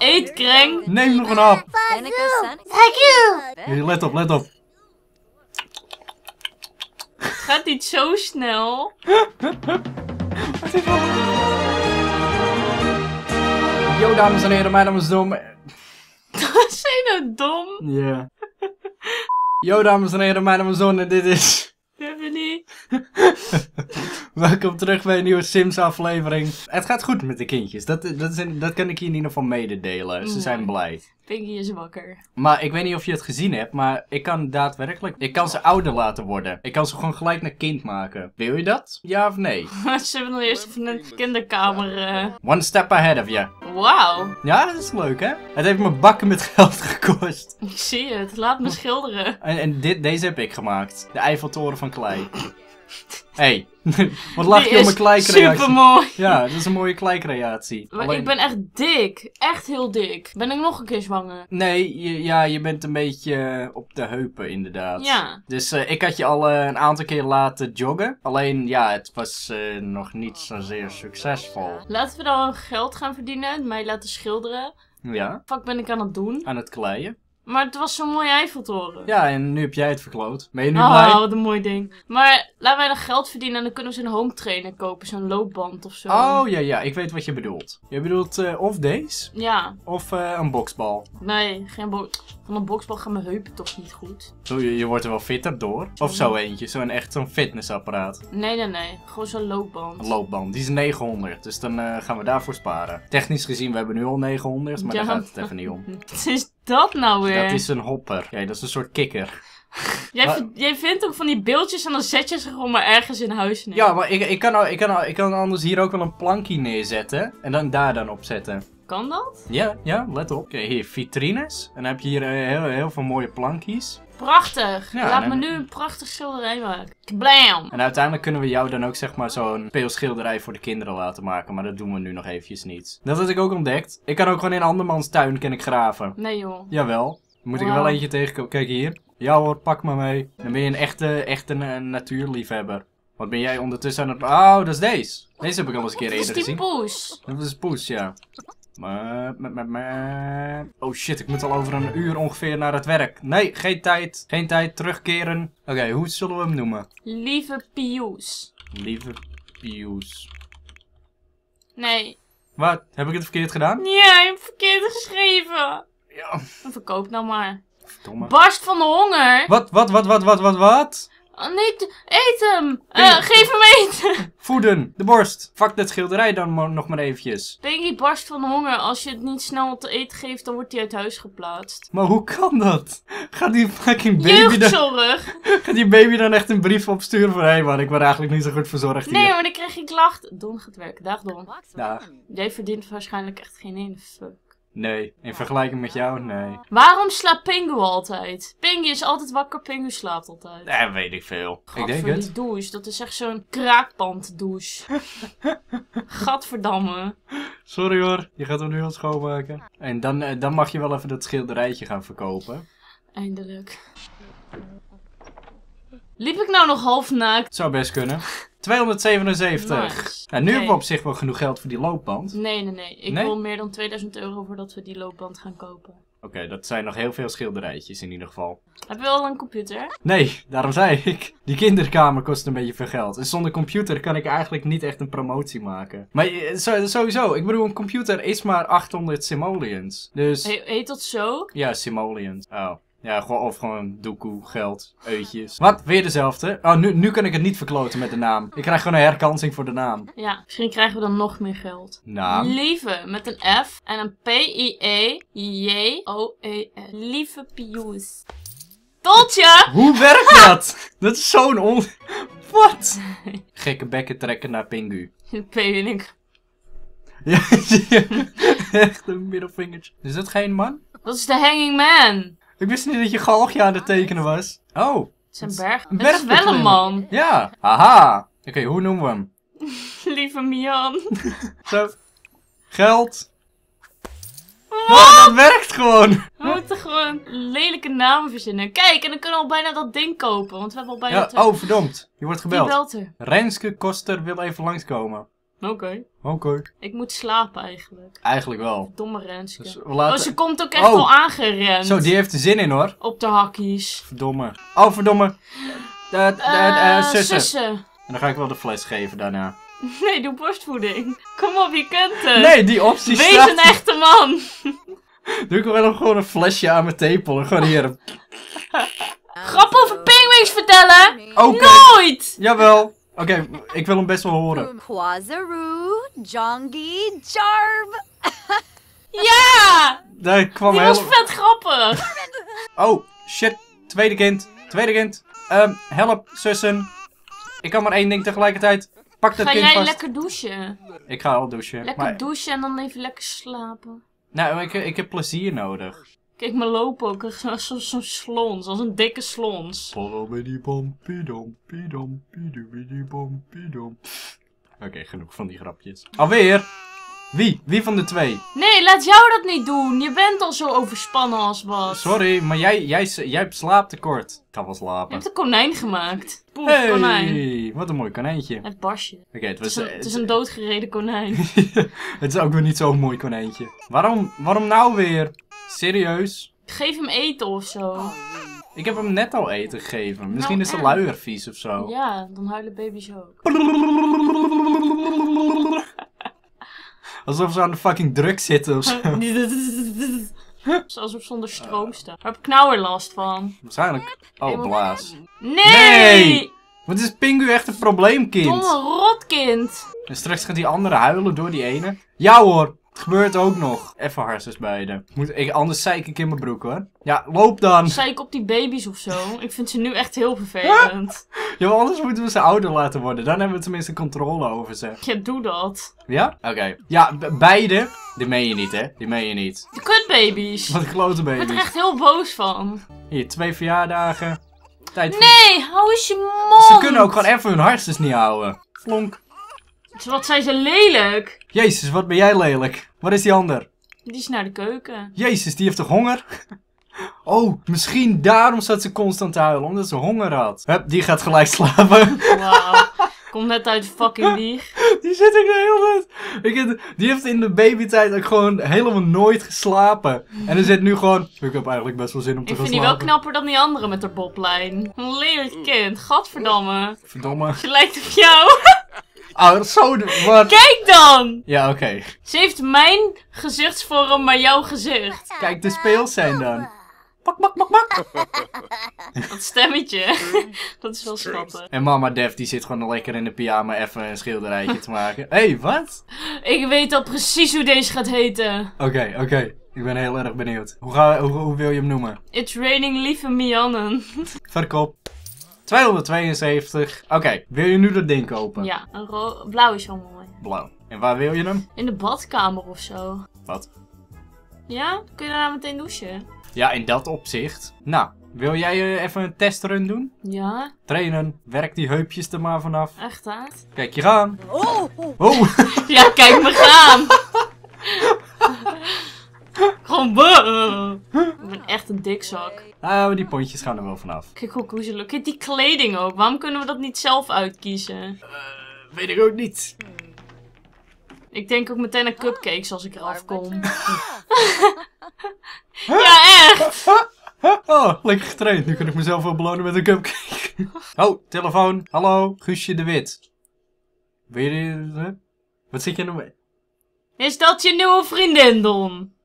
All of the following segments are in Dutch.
eetkring. Neem nog een hap. Hey, let op, let op. Het gaat niet zo snel. Yo, dames en heren, mijn naam is Don. Wat zijn nou dom? Ja. Yeah. Yo, dames en heren, mijn naam is Don en dit is... Deveney. Welkom terug bij een nieuwe Sims aflevering. Het gaat goed met de kindjes, dat kan ik je in ieder geval mededelen. Ze zijn blij. Pingu is wakker. Maar ik weet niet of je het gezien hebt, maar ik kan daadwerkelijk... Ik kan ze ouder laten worden. Ik kan ze gewoon gelijk naar kind maken. Wil je dat? Ja of nee? Ze hebben nog eerst even een kinderkamer... One step ahead of you. Wauw. Ja, dat is leuk hè? Het heeft me bakken met geld gekost. Ik zie het, laat me schilderen. En deze heb ik gemaakt. De Eiffeltoren van klei. Hé, hey, wat lach je om een kleicreatie? Supermooi! Ja, dat is een mooie kleicreatie. Maar alleen... ik ben echt dik. Echt heel dik. Ben ik nog een keer zwanger? Nee, je bent een beetje op de heupen inderdaad. Ja. Dus ik had je al een aantal keer laten joggen. Alleen, ja, het was nog niet zozeer succesvol. Laten we dan geld gaan verdienen. Mij laten schilderen. Ja. Wat ben ik aan het doen? Aan het kleien. Maar het was zo'n mooie Eiffeltoren. Ja, en nu heb jij het verkloot. Ben je nu blij? Oh, wat een mooi ding. Maar laten wij dan geld verdienen en dan kunnen we zo'n home trainer kopen. Zo'n loopband of zo. Oh, ja, ja. Ik weet wat je bedoelt. Je bedoelt of deze? Ja. Of een boksbal? Nee, geen boksbal. Van een boksbal gaan mijn heupen toch niet goed. Zo, je wordt er wel fitter door? Of zo eentje? Zo'n echt zo'n fitnessapparaat? Nee, nee, nee. Gewoon zo'n loopband. Een loopband. Die is 900. Dus dan gaan we daarvoor sparen. Technisch gezien, we hebben nu al 900. Maar ja, daar gaat het even niet om. Het is... dat nou weer? Dat is een hopper. Ja, dat is een soort kikker. Jij vindt ook van die beeldjes en dan zet je ze gewoon maar ergens in huis neer. Ja, maar ik kan anders hier ook wel een plankje neerzetten. En dan daar dan op zetten. Kan dat? Ja, ja, let op. Oké, hier vitrines. En dan heb je hier heel veel mooie plankjes. Prachtig! Ja, laat me nu een prachtig schilderij maken. Blam! En uiteindelijk kunnen we jou dan ook zeg maar zo'n speelschilderij voor de kinderen laten maken. Maar dat doen we nu nog eventjes niet. Dat had ik ook ontdekt. Ik kan ook gewoon in andermans tuin graven. Nee joh. Jawel. Moet ik wel eentje tegenkomen. Kijk hier. Ja hoor, pak me mee. Dan ben je een echte natuurliefhebber. Wat ben jij ondertussen aan het... Oh, dat is deze. Deze heb ik al eens een keer eerder gezien. Dat is die poes. Dat is poes, ja. Oh shit, ik moet al over een uur ongeveer naar het werk. Nee, geen tijd. Geen tijd, terugkeren. Oké, hoe zullen we hem noemen? Lieve Pius. Lieve Pius. Nee. Wat? Heb ik het verkeerd gedaan? Ja, je hebt het verkeerd geschreven. Ja. Verkoop nou maar. Verdomme. Barst van de honger. Wat? Oh, nee, eet hem! Geef hem eten! Voeden, de borst. Vak dat schilderij dan nog maar eventjes. Pingu barst van honger. Als je het niet snel wat te eten geeft, dan wordt hij uit huis geplaatst. Maar hoe kan dat? Gaat die fucking baby jeugdzorg. Dan... gaat die baby dan echt een brief opsturen van... hé hey man, ik ben eigenlijk niet zo goed verzorgd hier. Nee, maar dan krijg je klachten. Don gaat werken. Dag Don. Dag. Jij verdient waarschijnlijk echt geen ene fuck. Nee, in vergelijking met jou, nee. Waarom slaapt Pingu altijd? Pingu is altijd wakker, Pingu slaapt altijd. Nee, weet ik veel. Gadver, die douche, dat is echt zo'n kraakpand douche. Gadverdamme. Sorry hoor, je gaat hem nu al schoonmaken. En dan mag je wel even dat schilderijtje gaan verkopen. Eindelijk. Liep ik nou nog half naakt? Zou best kunnen. 277. Nice. Nou, nu hebben we op zich wel genoeg geld voor die loopband. Nee, nee, nee. Ik wil meer dan 2000 euro voordat we die loopband gaan kopen. Oké, dat zijn nog heel veel schilderijtjes in ieder geval. Heb je wel een computer? Nee, daarom zei ik. Die kinderkamer kost een beetje veel geld. En zonder computer kan ik eigenlijk niet echt een promotie maken. Maar sowieso, ik bedoel, een computer is maar 800 simoleons. Dus... heet dat zo? Ja, simoleons. Oh. Ja, of gewoon doekoe, geld, uitjes. Wat? Weer dezelfde? Oh, nu kan ik het niet verkloten met de naam. Ik krijg gewoon een herkansing voor de naam. Ja, misschien krijgen we dan nog meer geld. Naam? Lieve, met een F en een P-I-E-J-O-E-S. Lieve Pius. Totje! Hoe werkt dat? Dat is zo'n on... Wat? Gekke bekken trekken naar Pingu. Pingu. Ja, echt een middelvingertje. Is dat geen man? Dat is de Hanging Man. Ik wist niet dat je galgje aan het tekenen was. Oh. Het is een berg. Het is wel een man. Ja. Haha. Oké, hoe noemen we hem? Lieve Mian. Zo. Geld. Oh, dat werkt gewoon. We moeten gewoon lelijke namen verzinnen. Kijk, en dan kunnen we al bijna dat ding kopen. Want we hebben al bijna... ja, oh, verdomd. Je wordt gebeld. Wie belt er? Renske Koster wil even langskomen. Oké. Ik moet slapen eigenlijk. Eigenlijk wel. Domme Renske. Dus laten... Oh, ze komt ook echt al aangerend. Zo, die heeft er zin in hoor. Op de hakkies. Verdomme. Oh, verdomme. Sussen. En dan ga ik wel de fles geven daarna. Nee, doe borstvoeding. Kom op, je kunt het. Nee, die optie staat. Wees een echte man. Doe ik wel gewoon een flesje aan mijn tepel en gewoon hier. Grappen over pinguïns vertellen? Okay. Nooit! Jawel. Oké, ik wil hem best wel horen. Kwazaroo, Jongi, Jarb. Ja! Daar kwam die was vet grappig. Oh, shit. Tweede kind. Help, zussen. Ik kan maar één ding tegelijkertijd. Pak dat kind vast. Ga jij lekker douchen? Ik ga al douchen. Lekker douchen en dan even lekker slapen. Nou, ik heb plezier nodig. Kijk, me lopen ook echt zo'n slons, als een dikke slons. Oké, genoeg van die grapjes. Alweer? Wie? Wie van de twee? Nee, laat jou dat niet doen. Je bent al zo overspannen als wat. Sorry, maar jij hebt slaaptekort. Ik ga wel slapen. Je hebt een konijn gemaakt. Poef, hey, konijn. Wat een mooi konijntje. Het Basje. Oké, het is een doodgereden konijn. Het is ook weer niet zo'n mooi konijntje. Waarom nou weer? Serieus? Geef hem eten of zo. Ik heb hem net al eten gegeven. Misschien is de luier vies of zo. Ja, dan huilen baby's ook. Alsof ze aan de fucking druk zitten of zo. Alsof ze onder stroom staan. Daar heb ik nou weer last van. Waarschijnlijk. Oh, blaas. Nee! Wat is Pingu echt een probleemkind? Domme rotkind. En straks gaat die andere huilen door die ene. Ja hoor. Het gebeurt ook nog. Even harses beide. Anders zeik ik in mijn broek hoor. Ja, loop dan. Zeik op die baby's of zo. Ik vind ze nu echt heel vervelend. Ja, maar anders moeten we ze ouder laten worden. Dan hebben we tenminste controle over ze. Ja, doe dat. Ja? Oké. Ja, beide. Die meen je niet hè? Die meen je niet. De kutbaby's. Wat klote baby's. Ik word er echt heel boos van. Hier, 2 verjaardagen. Tijd voor... Nee, hou eens je mond. Ze kunnen ook gewoon even hun harses niet houden. Flonk. Wat zijn ze lelijk? Jezus, wat ben jij lelijk? Waar is die ander? Die is naar de keuken. Jezus, die heeft toch honger? Oh, misschien daarom zat ze constant te huilen, omdat ze honger had. Hup, die gaat gelijk slapen. Wauw, komt net uit de fucking wieg. Die zit ik de hele tijd. Die heeft in de babytijd ook gewoon helemaal nooit geslapen. En er zit nu gewoon, ik heb eigenlijk best wel zin om te gaan slapen. Ik vind die wel knapper dan die andere met haar boblijn. Een lelijk kind, gadverdamme. Verdomme. Ze lijkt op jou. Oh, zo de... Wat? Kijk dan! Ja, oké. Ze heeft mijn gezichtsvorm, maar jouw gezicht. Kijk, de speels zijn dan. Pak. Dat stemmetje. Dat is wel schattig. En mama Def, die zit gewoon lekker in de pyjama even een schilderijtje te maken. Hé, hey, wat? Ik weet al precies hoe deze gaat heten. Oké. Ik ben heel erg benieuwd. Hoe wil je hem noemen? It's raining lieve Miannen. Verkoop. 272. Oké, wil je nu dat ding kopen? Ja, blauw is wel mooi. Blauw. En waar wil je hem? In de badkamer of zo. Wat? Ja, kun je daarna meteen douchen. Ja, in dat opzicht. Nou, wil jij even een testrun doen? Ja. Trainen. Werk die heupjes er maar vanaf. Echt waar? Kijk je gaan. Oh. Ja, kijk me gaan. Gewoon ik ben echt een dikzak. Maar die pontjes gaan er wel vanaf. Kijk hoe ze lukt. Kijk die kleding ook. Waarom kunnen we dat niet zelf uitkiezen? Weet ik ook niet. Ik denk ook meteen aan cupcakes als ik eraf kom. Ja, echt! Oh, lekker getraind. Nu kan ik mezelf wel belonen met een cupcake. Oh, telefoon. Hallo, Guusje de Wit. Weet je... Wat zit je nou mee? Is dat je nieuwe vriendin, Don?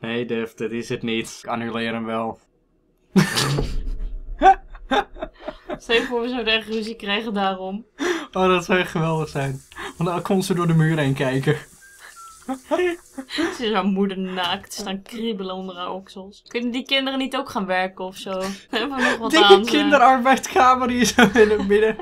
Nee, Def, dat is het niet. Ik annuleer hem wel. Stel je voor, we zouden echt ruzie krijgen daarom. Oh, dat zou echt geweldig zijn. Want dan kon ze door de muur heen kijken. Ze is haar moeder naakt, staan kriebelen onder haar oksels. Kunnen die kinderen niet ook gaan werken of zo? Dikke kinderarbeidskamer hier zo in het midden.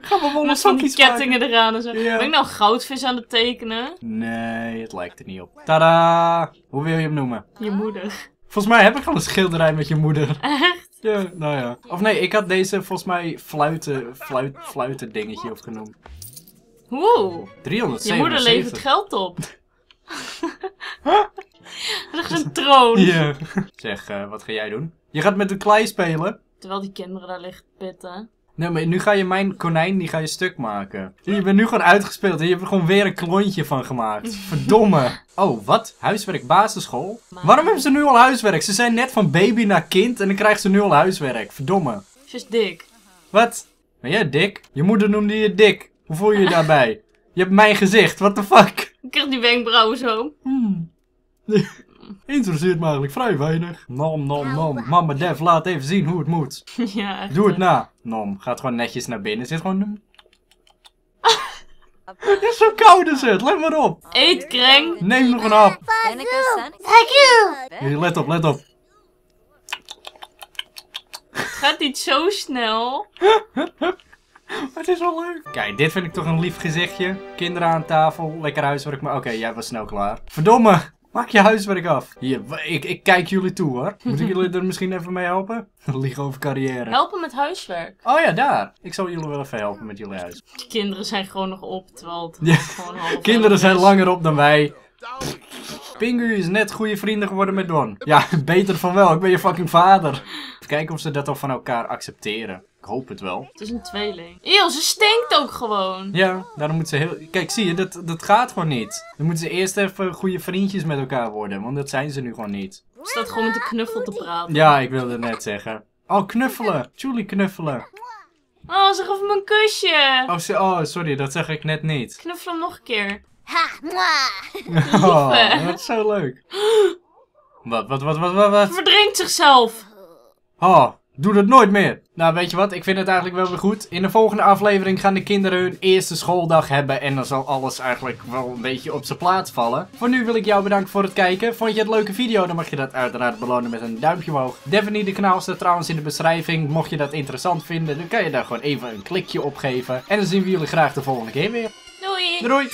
Gaan we wel met van die kettingen maken. Eraan en zo. Yeah. Ben ik nou goudvis aan het tekenen? Nee, het lijkt er niet op. Tadaa! Hoe wil je hem noemen? Je moeder. Volgens mij heb ik al een schilderij met je moeder. Echt? Ja, nou ja. Of nee, ik had deze volgens mij fluiten dingetje opgenoemd. Oeh. 377. Je moeder levert geld op. Dat is een troon. Yeah. Zeg, wat ga jij doen? Je gaat met de klei spelen. Terwijl die kinderen daar liggen pitten. Nee, maar nu ga je mijn konijn, die ga je stuk maken. Je bent nu gewoon uitgespeeld en je hebt er gewoon weer een klontje van gemaakt. Verdomme. Oh, wat? Huiswerk basisschool? Maar... waarom hebben ze nu al huiswerk? Ze zijn net van baby naar kind en dan krijgen ze nu al huiswerk. Verdomme. Ze is dik. Wat? Ben jij dik? Je moeder noemde je dik. Hoe voel je je daarbij? Je hebt mijn gezicht, what the fuck? Ik krijg die wenkbrauwen zo. Hmm. Interesseert me eigenlijk vrij weinig. Nom, nom, nom. Mama Def, laat even zien hoe het moet. Ja, echt. Doe het na. Nom, gaat gewoon netjes naar binnen. Zit gewoon... het is zo koud is het, let maar op. Eet, kreng. Neem nog een hap. Let op, let op. Het gaat niet zo snel. Maar het is wel leuk. Kijk, dit vind ik toch een lief gezichtje. Kinderen aan tafel, lekker huiswerk. Maar oké, jij was snel klaar. Verdomme. Maak je huiswerk af. Hier, ik kijk jullie toe hoor. Moeten jullie er misschien even mee helpen? Liegen over carrière. Helpen met huiswerk. Oh ja, daar. Ik zal jullie wel even helpen met jullie huis. Die kinderen zijn gewoon nog op, terwijl het ja. Gewoon half kinderen zijn langer op dan wij. Pingu is net goede vrienden geworden met Don. Ja, beter van wel. Ik ben je fucking vader. Even kijken of ze dat al van elkaar accepteren. Ik hoop het wel. Het is een tweeling. Eeuw, ze stinkt ook gewoon. Ja, daarom moet ze heel... Kijk, zie je, dat gaat gewoon niet. Dan moeten ze eerst even goede vriendjes met elkaar worden, want dat zijn ze nu gewoon niet. Ze staat gewoon met de knuffel te praten. Ja, ik wilde net zeggen. Oh, knuffelen. Julie knuffelen. Oh, ze gaf me een kusje. Oh, sorry, dat zeg ik net niet. Knuffel hem nog een keer. Ha, mwah. Oh, dat is zo leuk. Wat? Verdrinkt zichzelf. Oh. Doe dat nooit meer. Nou, weet je wat? Ik vind het eigenlijk wel weer goed. In de volgende aflevering gaan de kinderen hun eerste schooldag hebben. En dan zal alles eigenlijk wel een beetje op zijn plaats vallen. Voor nu wil ik jou bedanken voor het kijken. Vond je het een leuke video? Dan mag je dat uiteraard belonen met een duimpje omhoog. Deveney, de kanaal staat trouwens in de beschrijving. Mocht je dat interessant vinden, dan kan je daar gewoon even een klikje op geven. En dan zien we jullie graag de volgende keer weer. Doei! Doei!